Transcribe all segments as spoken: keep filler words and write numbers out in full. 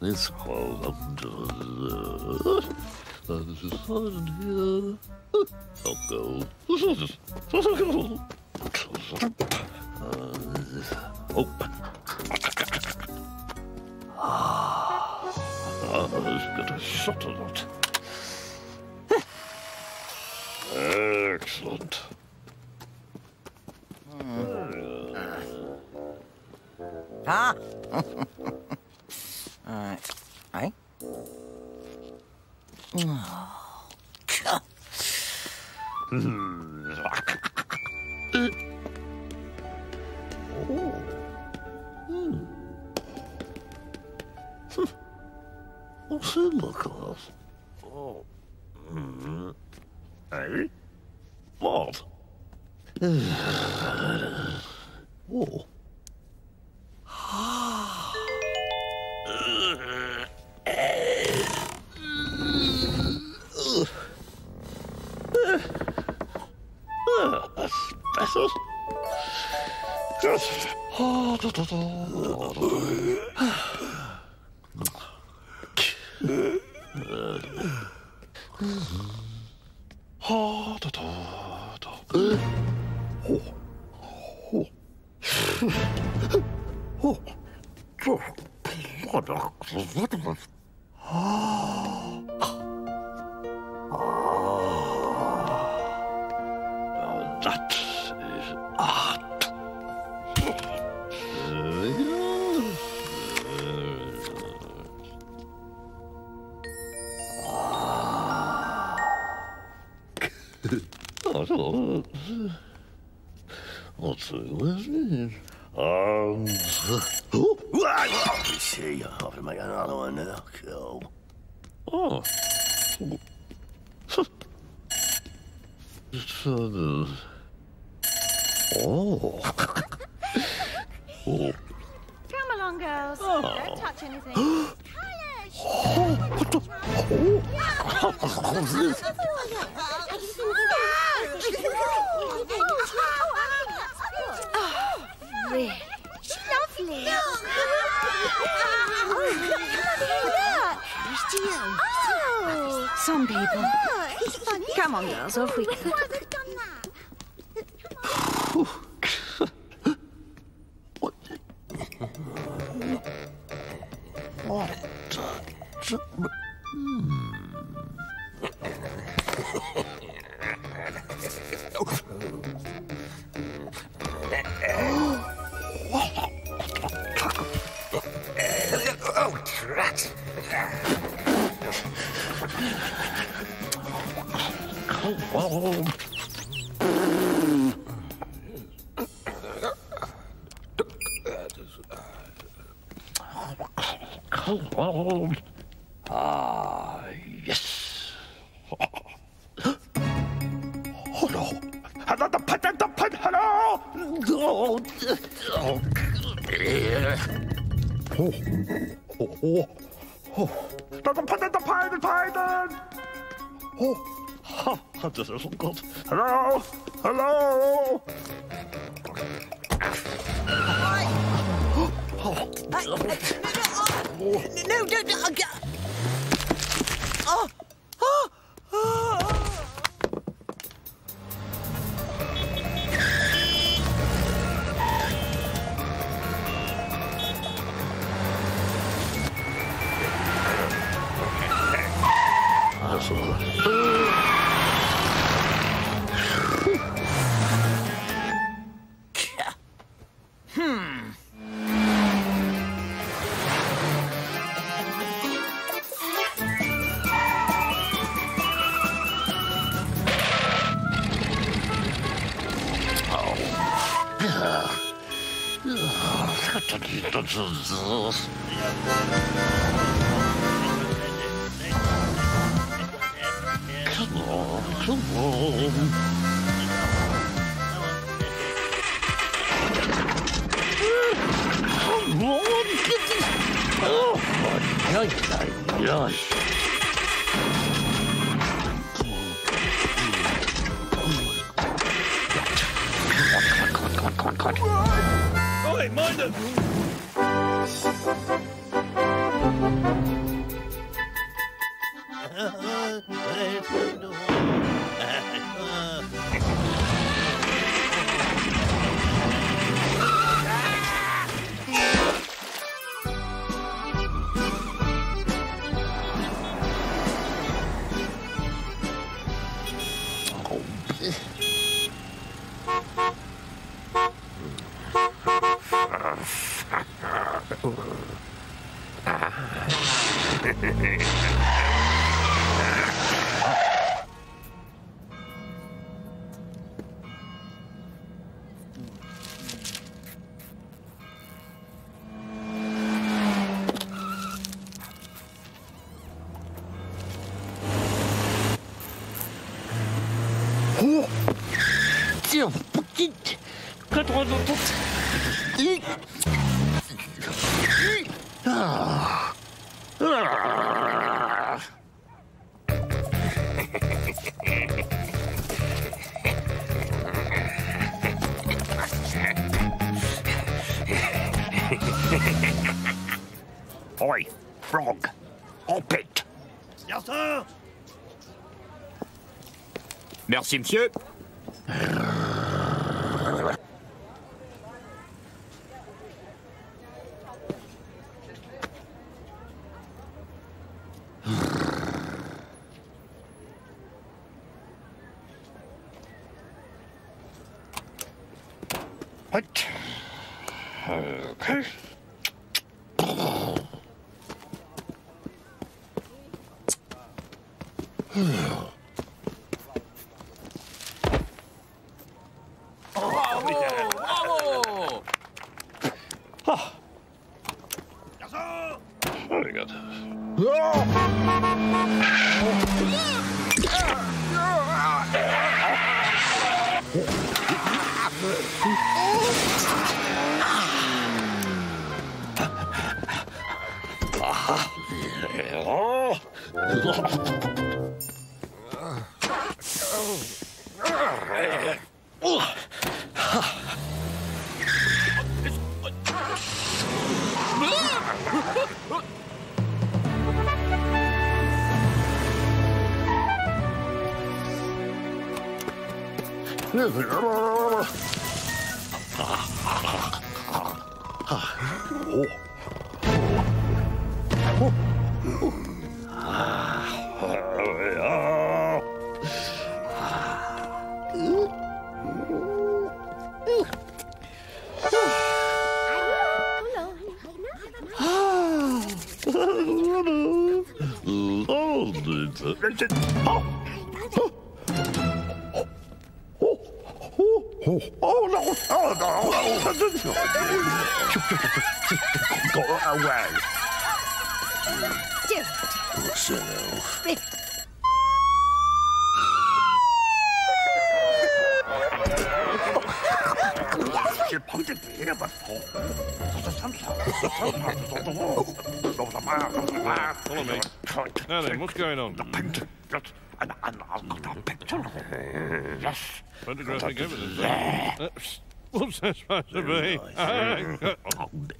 Let's call them to the... This is fun here. I'll go. I'll go. Oh. Ah, I've got a shot or not. Excellent. Ah! Uh, I. What's in the class? Oh. Mm. Hey? What? Oh. Come on, come on. Oh, hey, mind him! Oi, frog, hop it. Yes, sir. Merci, monsieur. What? What's going on? The picture. Yes. And I've got a picture. Yes. Photographic evidence. That's what's that supposed to be?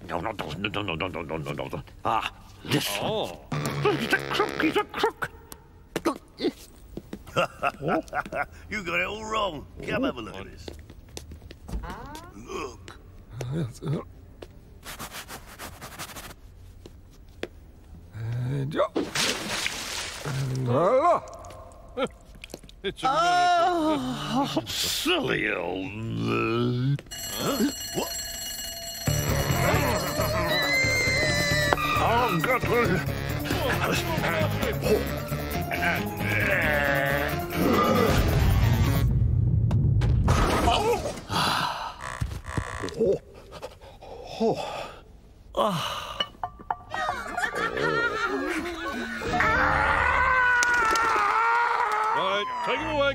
No, no, no, no, no, no, no, no. Ah, this one. He's a crook. He's a crook. You got it all wrong. Come have a look at this. Look. And yo. It's a oh, oh, silly old. Huh? What? Oh, God. Oh, oh, oh. Take it away,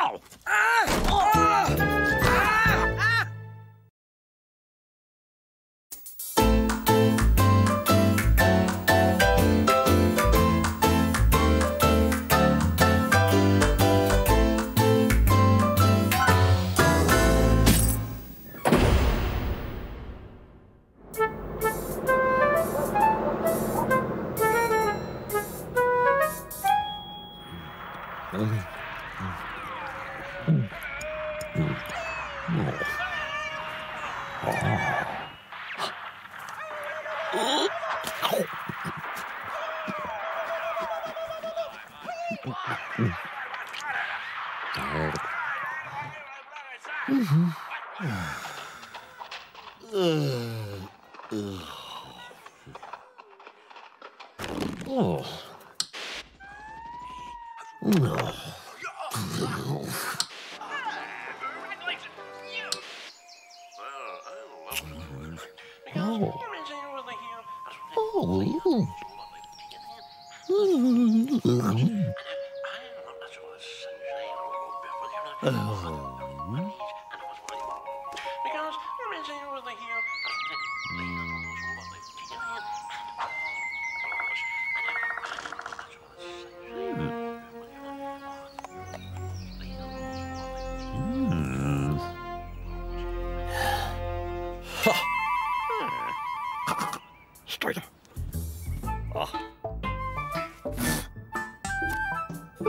Oh. Bye-bye. Hmm.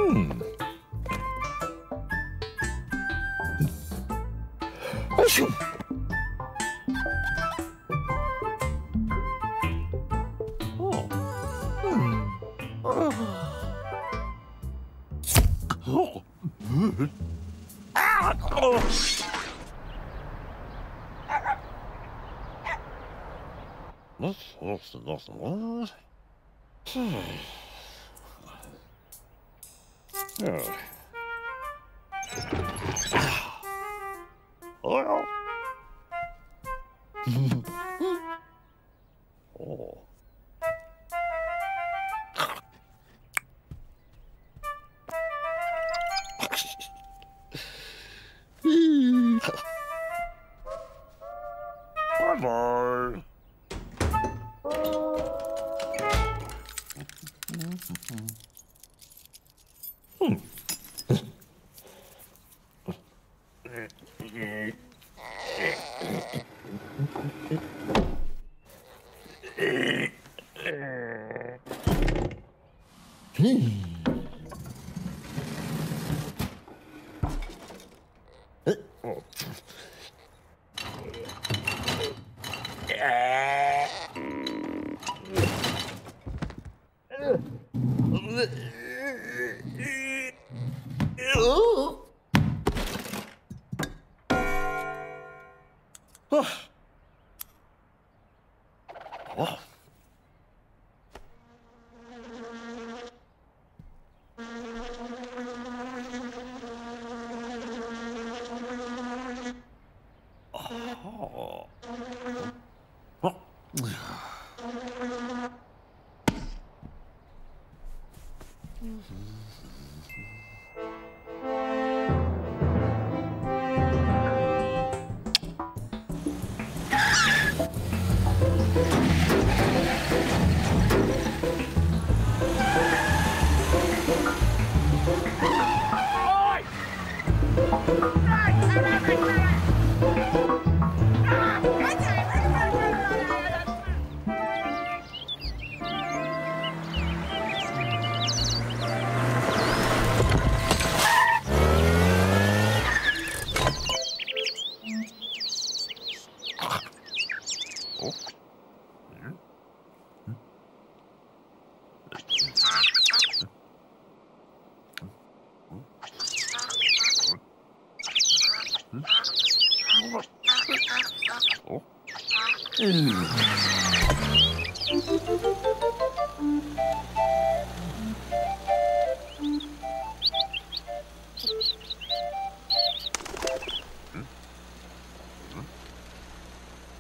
Hmm.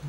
Hmm.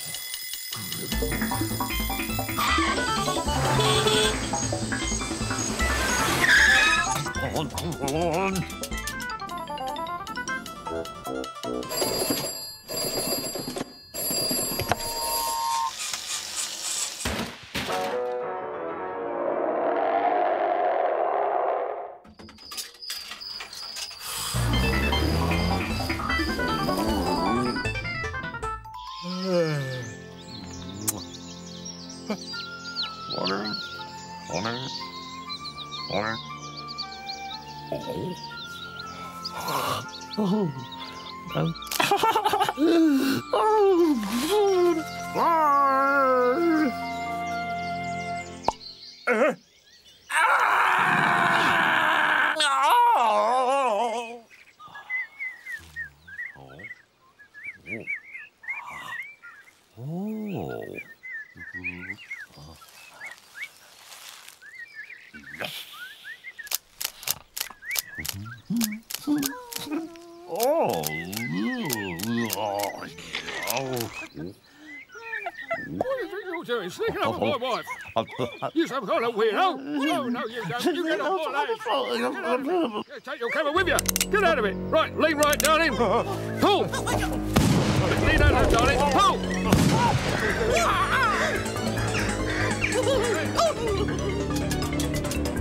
You some kind of weirdo! No, no, you don't. You get off my legs. Take your camera with you. Get out of it. Right, lean right down in. Pull. Lean out of darling.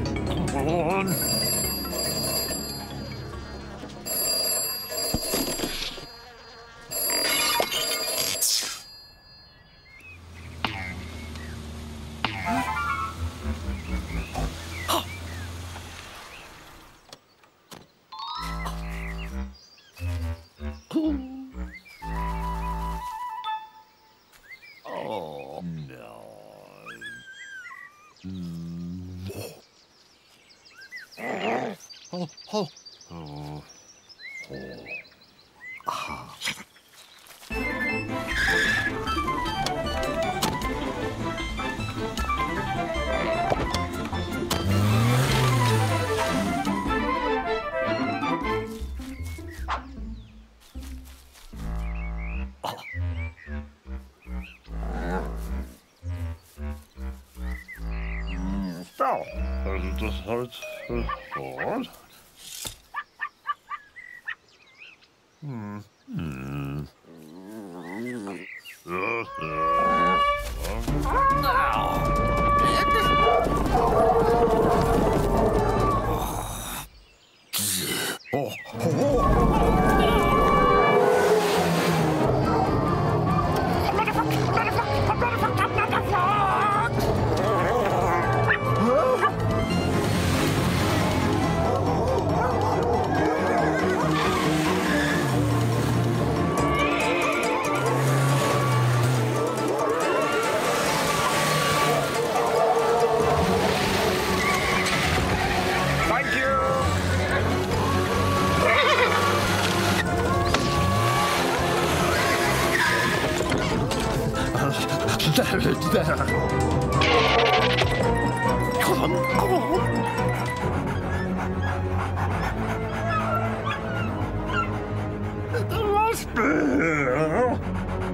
Pull. Come on. Oh, Oh, um, oh, oh, don't, oh, don't, oh, I, yes,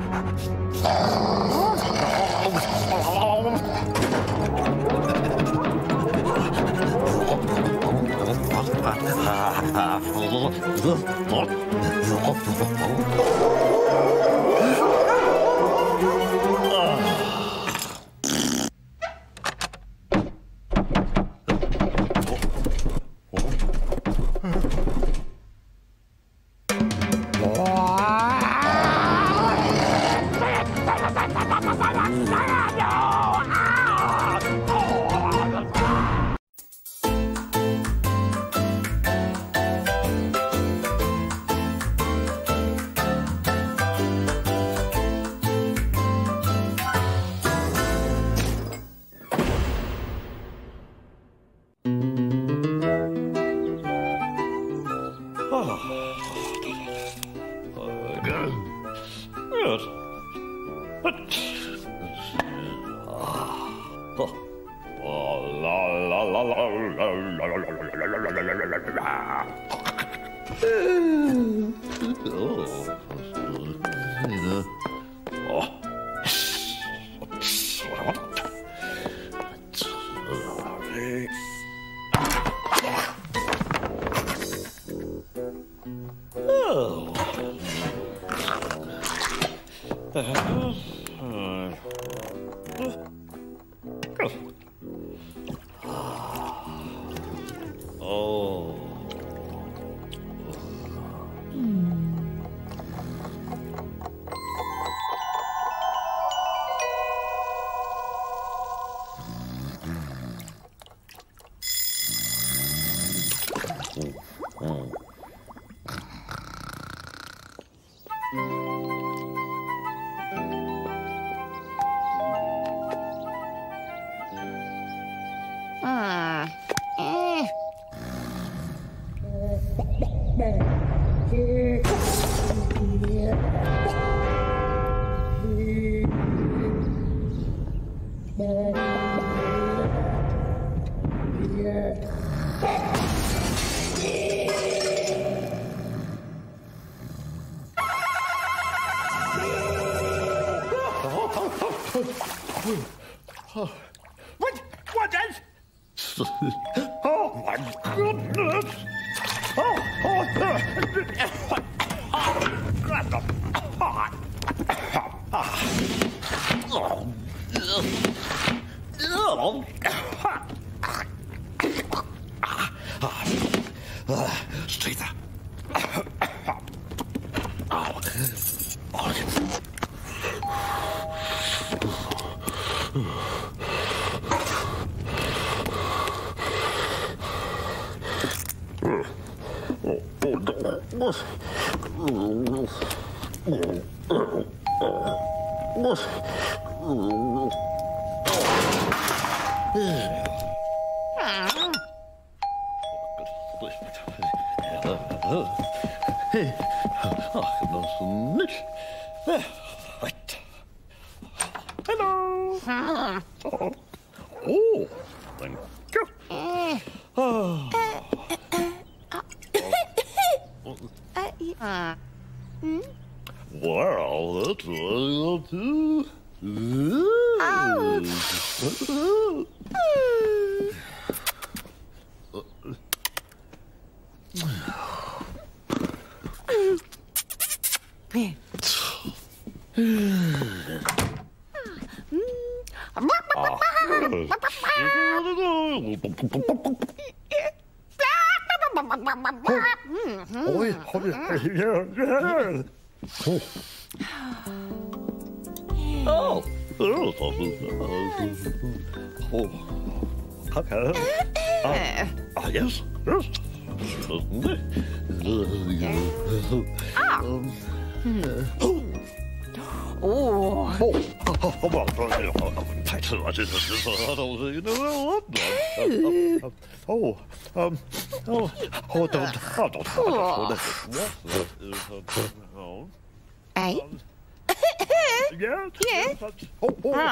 yes, oh, oh,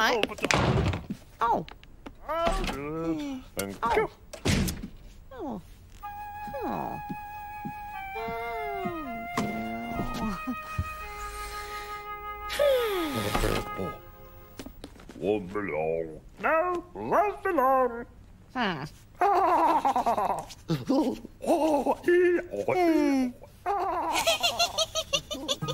oh, oh, Oh. And go. Oh. Oh. Oh. Won't be long. No, won't be long. Hmm. Oh. Oh. Oh. Oh.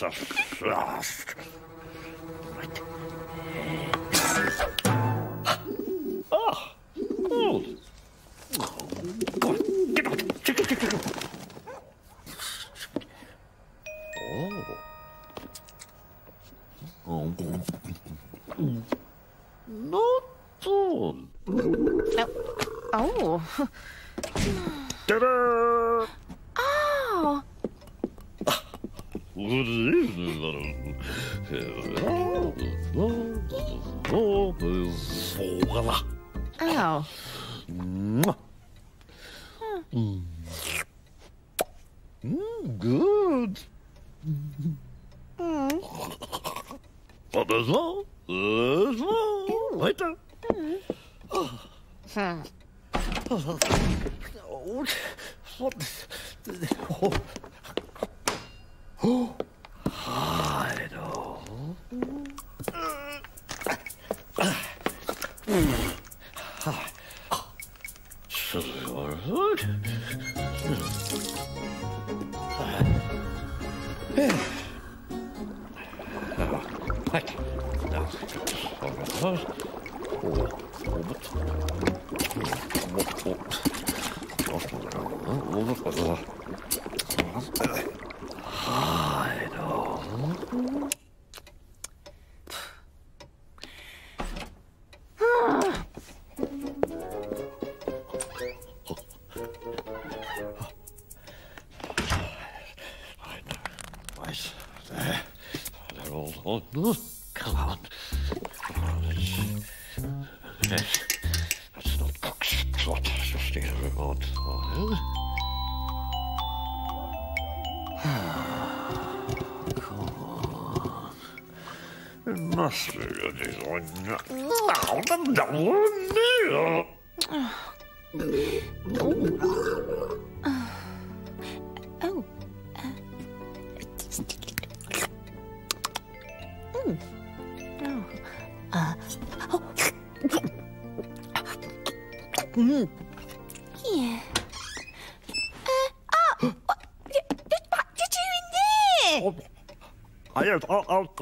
I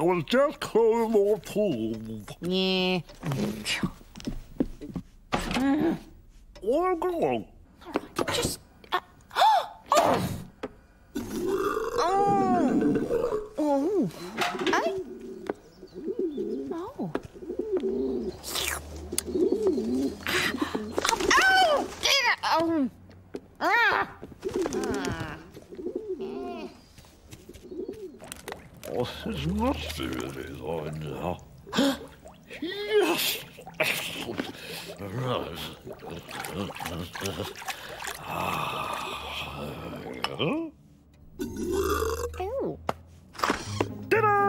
was just calling off home. Yeah. Where go? Just. Uh, oh! Oh! Oh! I. Oh! Oh! Oh! Ah! Oh, it's not really on now. Yes! Oh. Ta-da!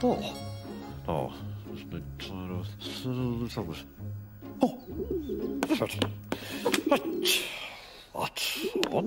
Oh. Oh, it's been tired of the summers. Oh! What? What? What?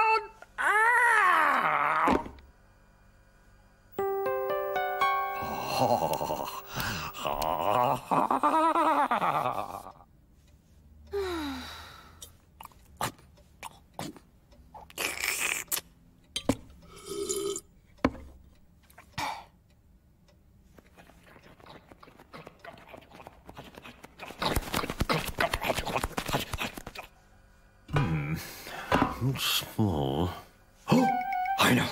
and small. Oh, I know.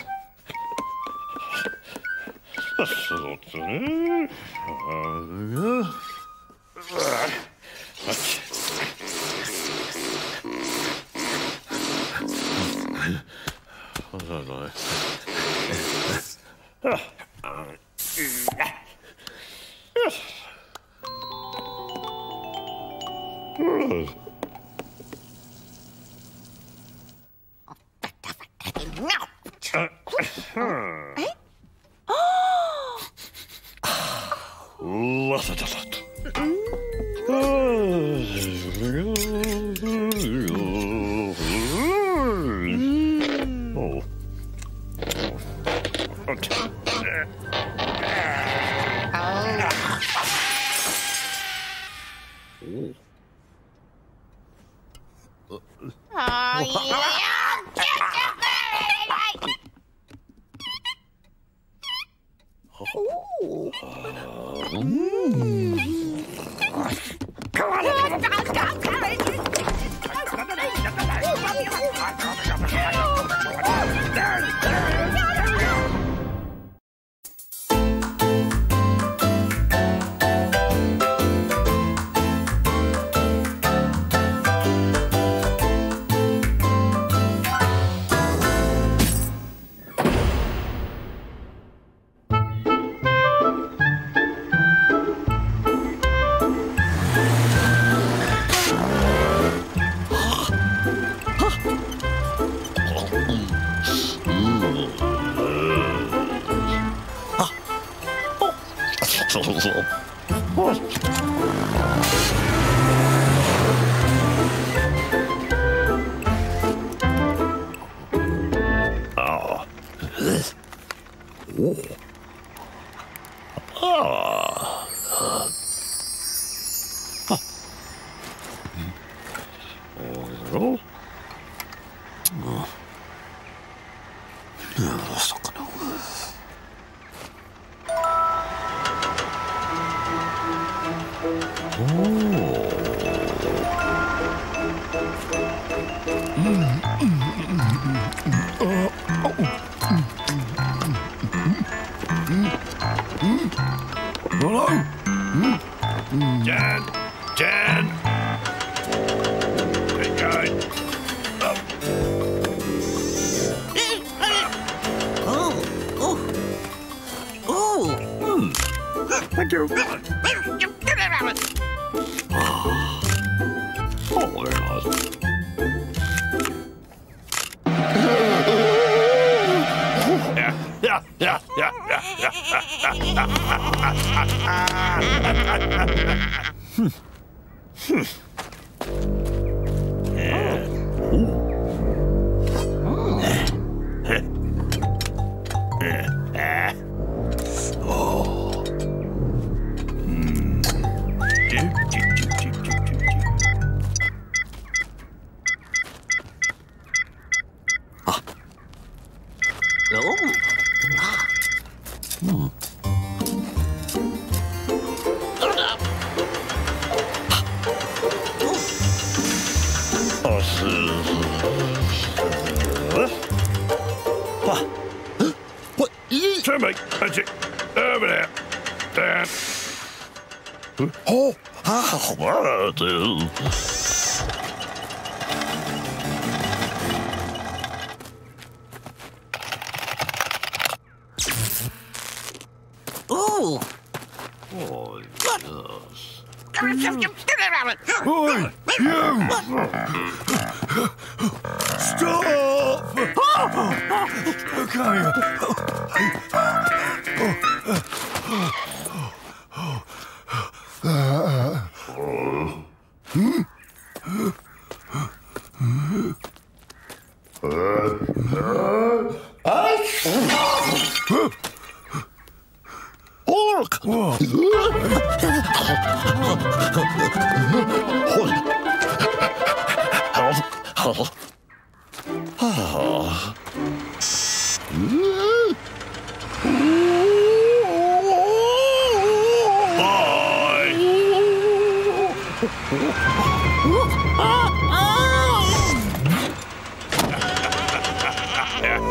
Oh!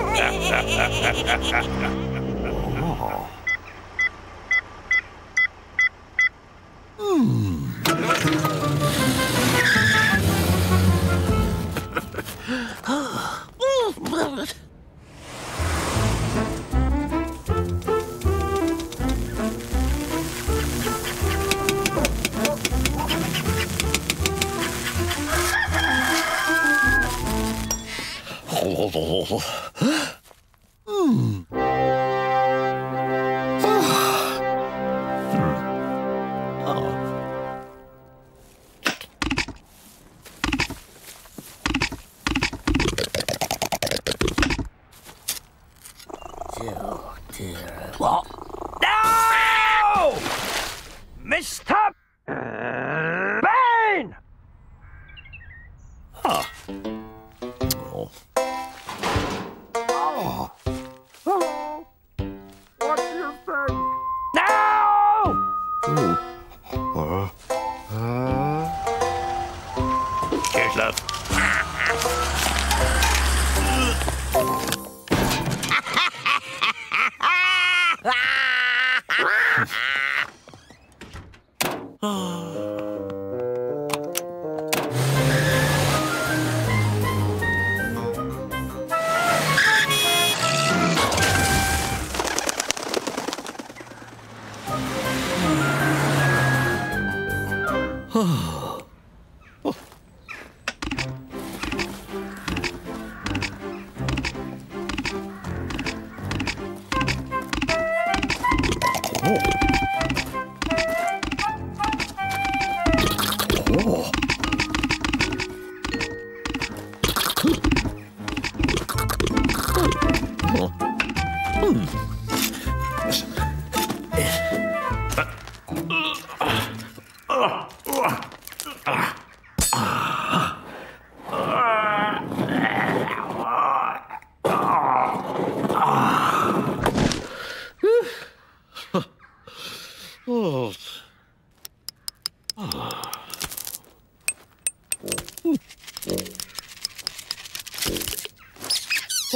Oh. Hmm. Hmm. Oh. Oh dear. What? No! Mister Bane! Huh. Oh. Oh. Oh. What do you think? No! Uh, uh. Cheers, love. Oh. Oh. Oh. Oh. Hmm. Oh. Oh.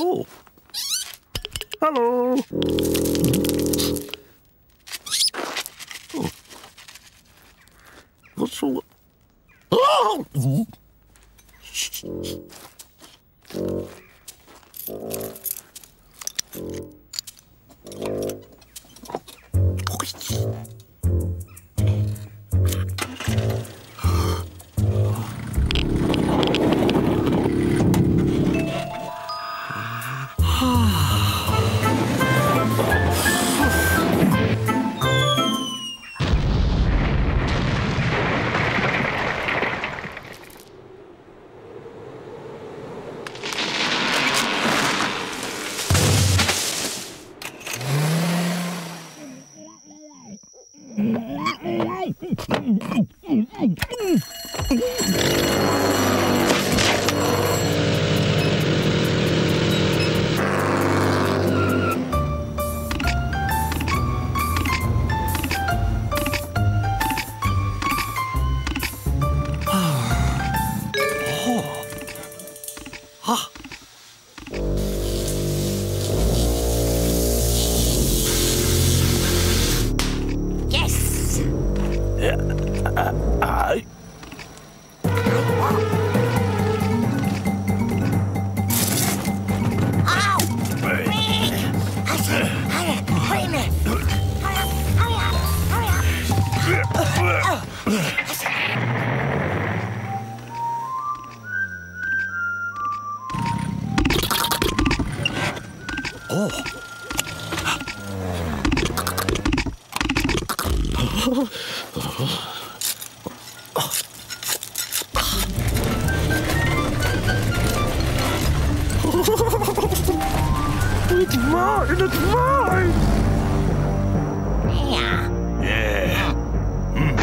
Oh. Hello. Oh. What's so? Oh. Oh. Oh. Oh. It's mine! It's mine! Yeah. Yeah. Mm. Mm.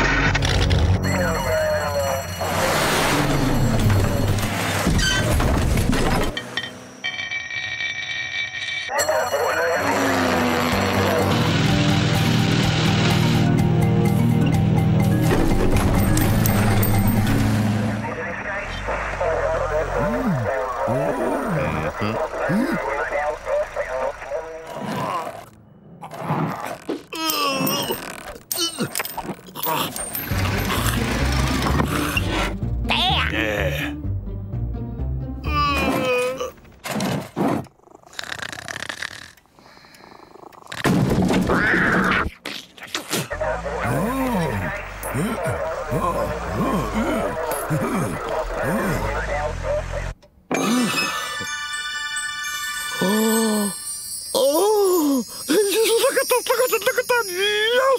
Mm.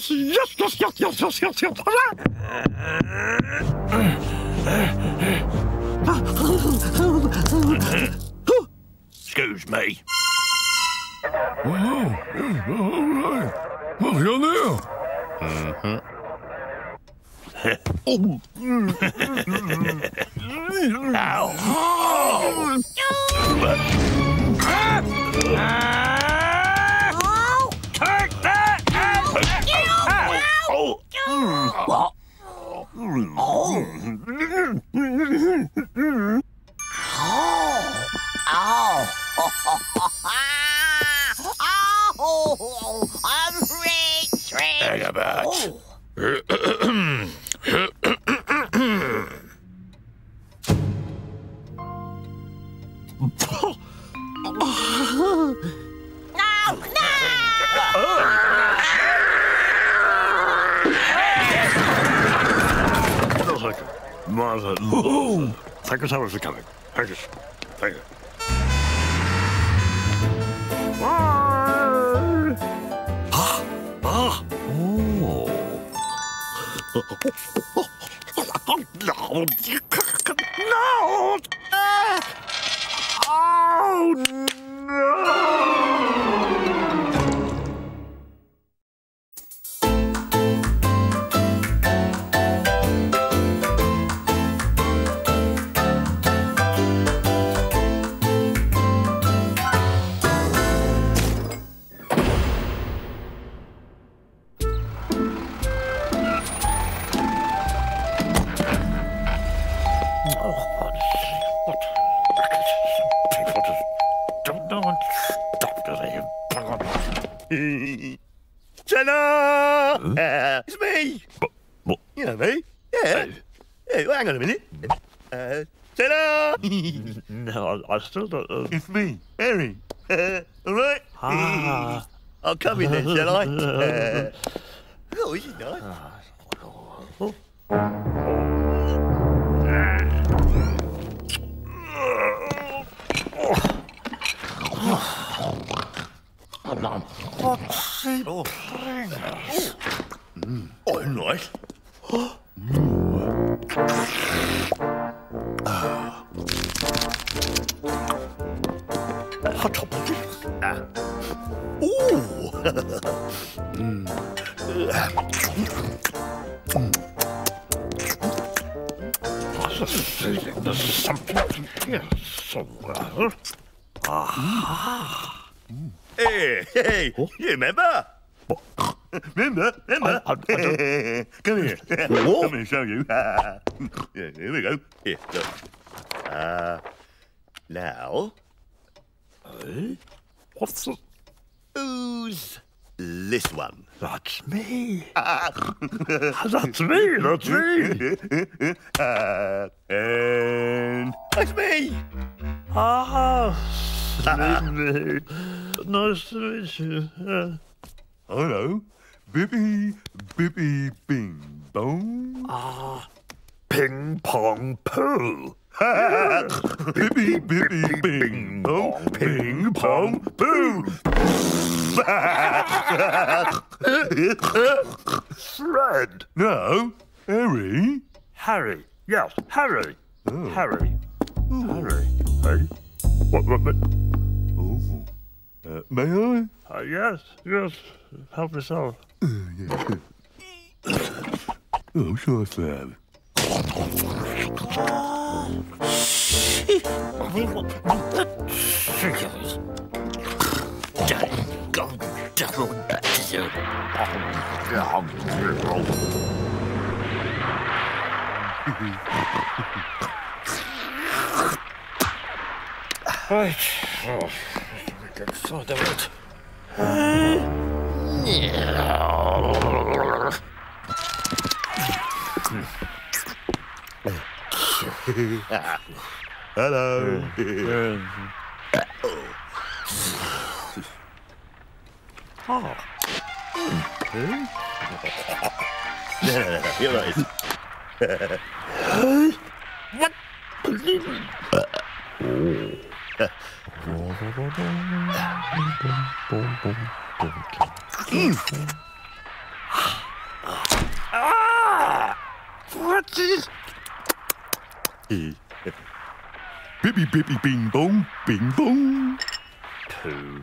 yes, yes, yes, yes, yes, yes, yes, yes. Excuse me. Oh, yes, all right. Oh, you're there. Uh-huh. Oh. Ow. Oh. Ah. Oh. Take that! Ow. Ow. Ow. Oh. Ow. Oh. I'm rich, rich. Hang about. Oh. Ooh. Thank you so much for coming. Thank you. Thank you. Bye. Ah. Ah. Oh. No. No. Oh, no. Ta-da! Uh, it's me! What? What? You know me? Yeah. Uh, yeah, well, hang on a minute. Uh, ta-da! No, I, I still don't know. It's me, Harry. Uh, all right? Ah. I'll come in there, shall I? Uh, oh, this is nice. Oh. Foxy oh. Pringles. Mm. Oh, nice. Hot top of this. Ooh. Mm. Mm. There's something here somewhere. Ah. Mm. Hey, hey, huh? You remember? Remember? Remember? I, I, I come here. What? Come here and show you. yeah, here we go. Here, look. Uh, now... Hey? What's the... Who's this one? That's me. Uh, that's me, that's me. uh, and... That's me. Ah, Slimmy. Nice to meet you. Uh, Hello. Bibby, Bibby, Bing Bong. Ah, Ping Pong Poo. Bibby, Bibby, Bing Bong. Ping Pong Poo. Fred. No, Harry. Harry, yes, Harry. Oh. Harry. Ooh. Harry. Hey. What, what, what? Oh. Uh, may I? Uh, yes, yes. Help yourself. Uh, yes. Oh, sure, Fab. Right. Oh, so damn it. Hello. Oh. You're right. What? Oh. Mm. Ah! What is... Bibby bibby bing bong, bing bong. Poo.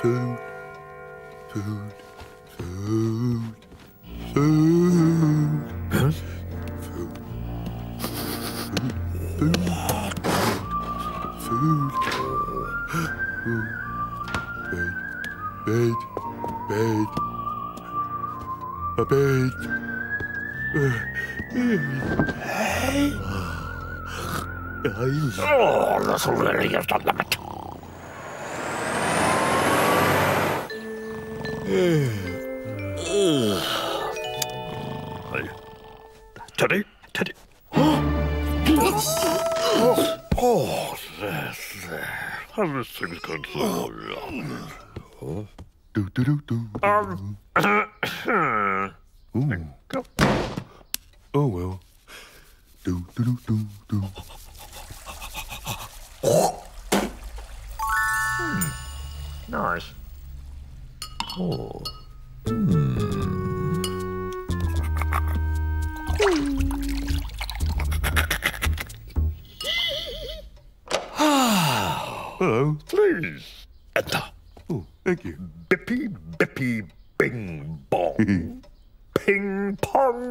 Food, food, food, food, huh? Food, food, food, food, bed, bed, bed, a bed, oh, that's a really good one. Teddy, Teddy. Oh, oh, yes. This thing's good. Do do do do. Um. Go. Oh well. Do do do do do. Hmm. Nice. Oh. Hmm. Hello, please. Enter. Oh, thank you. Bippy, bippy, bing, bong. Ping, pong.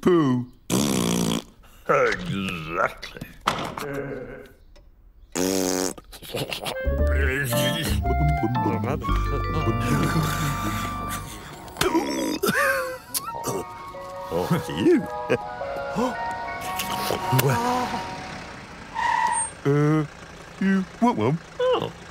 Poo. Exactly. Oh, you. uh, you want one? Oh.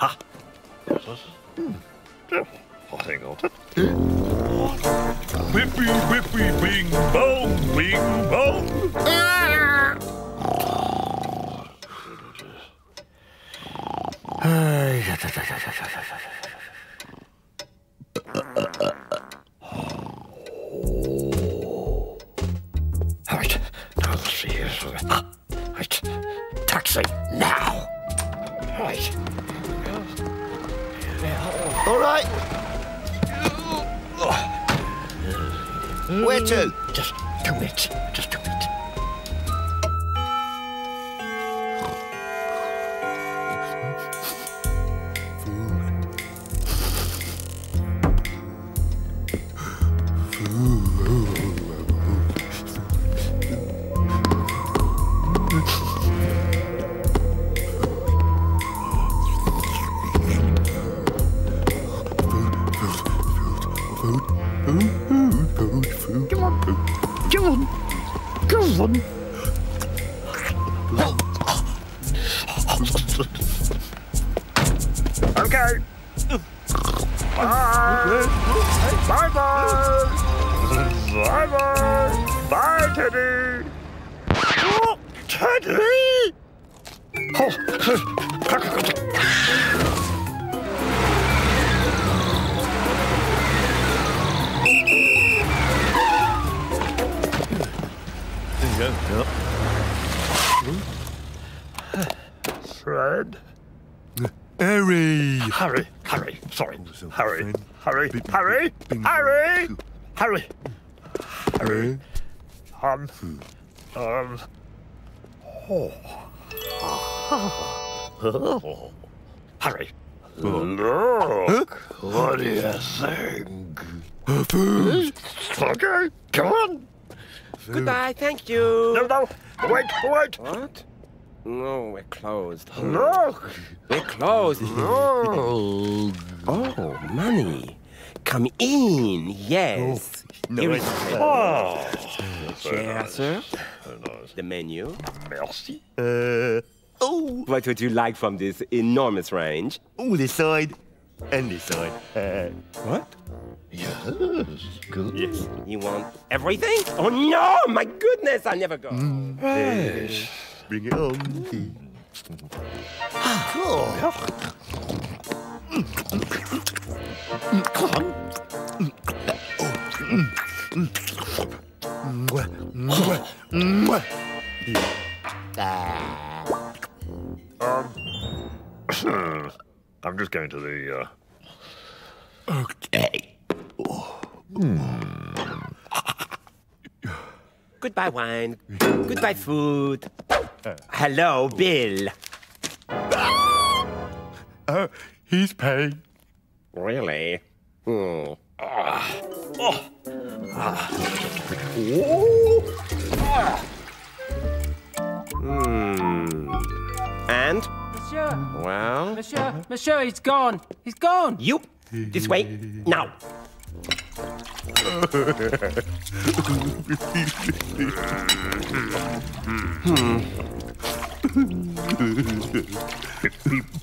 Ah. Oh, hang on. Whippy, whippy, bing, bong, bing, bong. All right, now let's see here. Ah, right, taxi now. All right. All right. Where to? Just do it. Just do it. Okay. Bye. Bye bye. Bye bye. Bye, Teddy. Oh, Teddy. Oh. Hurry, hurry, sorry. Hurry, hurry, hurry, hurry, hurry, hurry. Um, um. Oh. Hurry. Look, what do you think? Okay, come on. Goodbye, thank you. No, no, wait, wait. What? No, we're closed. Look! We're closed. No. Oh, money. Come in, yes. No, here is the oh. Chair, sir. The menu. Merci. Uh, oh. What would you like from this enormous range? Oh, this side and this side. Uh, what? Yes, good. Yes. You want everything? Oh, no! My goodness, I never go. Mm. Yes. Bring it on. Um, I'm just going to the. Uh... Okay. Mm. Goodbye wine. Goodbye food. Hello, Bill. Oh, he's paying. Really? Mm. Ah. Oh. Ah. Ah. Mm. And? Monsieur. Well? Monsieur, Monsieur, he's gone. He's gone. You, this way, now. hmm.